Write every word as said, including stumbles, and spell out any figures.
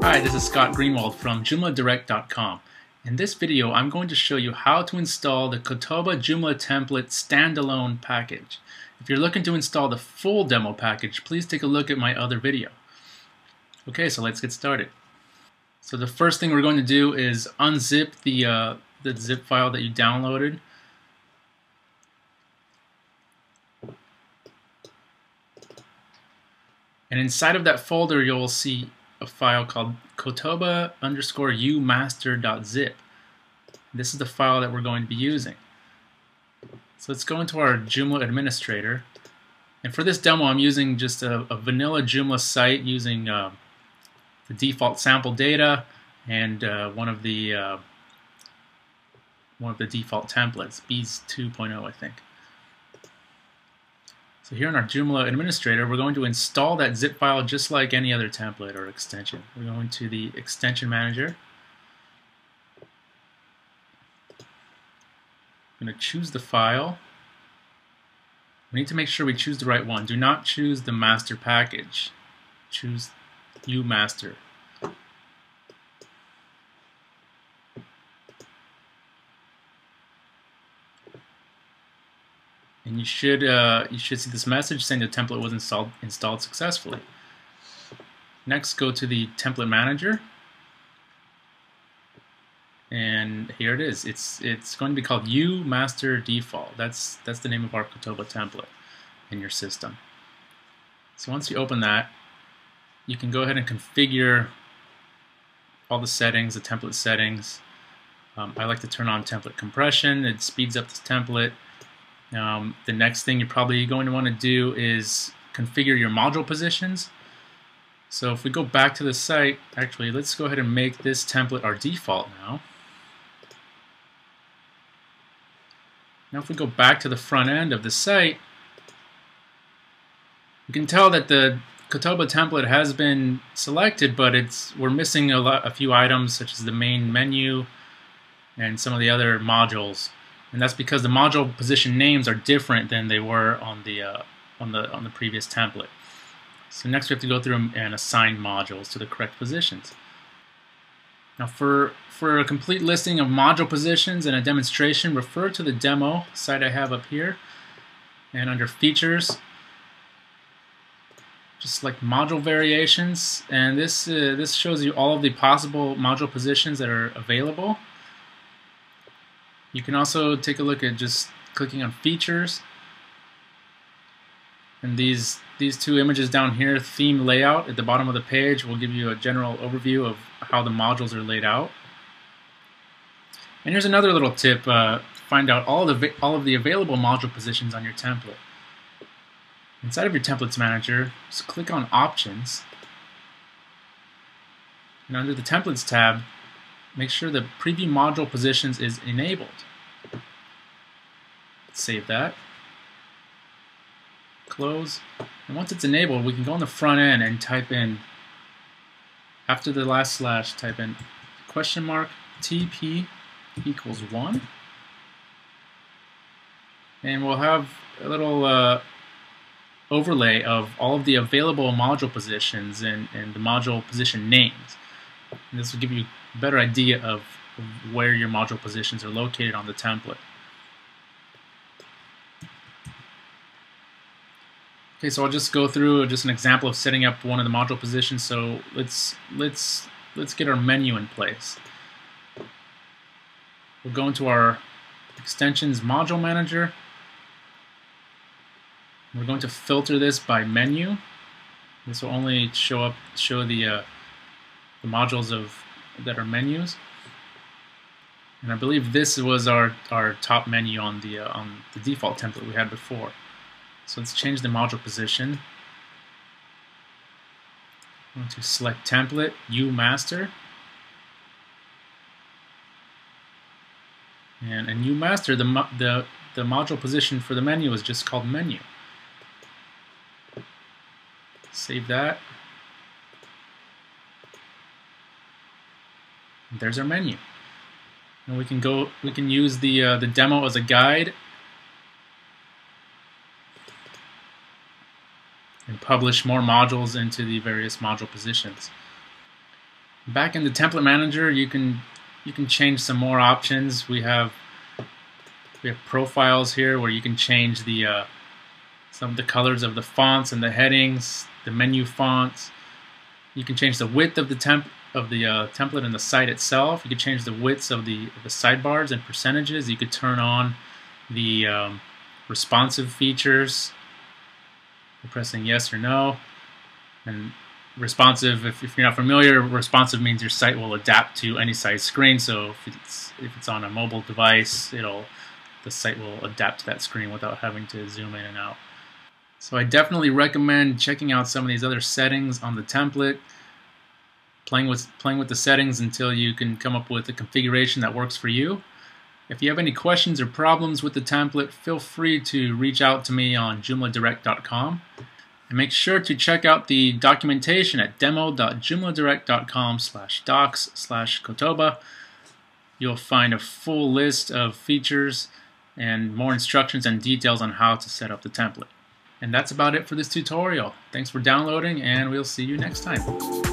Hi, this is Scott Greenwald from Joomla Direct dot com. In this video, I'm going to show you how to install the Kotoba Joomla Template standalone package. If you're looking to install the full demo package, please take a look at my other video. Okay, so let's get started. So the first thing we're going to do is unzip the, uh, the zip file that you downloaded. And inside of that folder, you'll see a file called Kotoba underscore UMaster.zip. This is the file that we're going to be using. So let's go into our Joomla administrator. And for this demo, I'm using just a, a vanilla Joomla site using uh, the default sample data and uh, one of the uh, one of the default templates, Beez two point oh, I think. So here in our Joomla administrator, we're going to install that zip file just like any other template or extension. We're going to the extension manager. I'm going to choose the file. We need to make sure we choose the right one. Do not choose the master package. Choose UMaster. And you should uh, you should see this message saying the template was installed installed successfully. Next, go to the template manager, and here it is. It's it's going to be called UMaster Default. That's that's the name of our Kotoba template in your system. So once you open that, you can go ahead and configure all the settings, the template settings. Um, I like to turn on template compression. It speeds up this template. Um, the next thing you're probably going to want to do is configure your module positions. So if we go back to the site, actually let's go ahead and make this template our default now. Now if we go back to the front end of the site, you can tell that the Kotoba template has been selected, but it's we're missing a, lot, a few items such as the main menu and some of the other modules. And that's because the module position names are different than they were on the uh, on the on the previous template. So next we have to go through and assign modules to the correct positions. Now for for a complete listing of module positions and a demonstration, refer to the demo site I have up here. And under features, just select module variations, and this uh, this shows you all of the possible module positions that are available. You can also take a look at just clicking on features, and these these two images down here, theme layout at the bottom of the page, will give you a general overview of how the modules are laid out. And here's another little tip: uh, find out all the all of the available module positions on your template. Inside of your templates manager, just click on options, and under the templates tab, make sure the preview module positions is enabled. Save that. Close. And once it's enabled, we can go on the front end and type in, after the last slash, type in question mark T P equals one. And we'll have a little uh, overlay of all of the available module positions and, and the module position names. And this will give you a better idea of where your module positions are located on the template. Okay, so I'll just go through just an example of setting up one of the module positions. So let's let's let's get our menu in place. We'll go into our extensions module manager. We're going to filter this by menu. This will only show up show the uh, the modules of that are menus, and I believe this was our our top menu on the uh, on the default template we had before. So let's change the module position. I'm going to select template UMaster, and in UMaster the mo the the module position for the menu is just called menu. Save that. There's our menu, and we can go. We can use the uh, the demo as a guide and publish more modules into the various module positions. Back in the template manager, you can you can change some more options. We have we have profiles here where you can change the uh, some of the colors of the fonts and the headings, the menu fonts. You can change the width of the temp of the uh, template and the site itself. You can change the widths of the of the sidebars and percentages. You could turn on the um, responsive features by pressing yes or no. And responsive, if, if you're not familiar, responsive means your site will adapt to any size screen. So if it's if it's on a mobile device, it'll the site will adapt to that screen without having to zoom in and out. So I definitely recommend checking out some of these other settings on the template, playing with playing with the settings until you can come up with a configuration that works for you. If you have any questions or problems with the template, feel free to reach out to me on Joomla Direct dot com. And make sure to check out the documentation at demo dot joomla direct dot com slash docs slash Kotoba. You'll find a full list of features and more instructions and details on how to set up the template. And that's about it for this tutorial. Thanks for downloading, and we'll see you next time.